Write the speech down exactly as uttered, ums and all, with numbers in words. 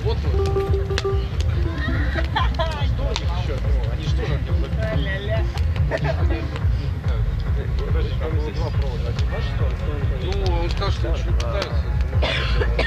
работают. Что у них еще? Они же тоже не владеют. Подожди, там было два провода. Один ваш, что ли? Ну, он сказал, что еще пытаются.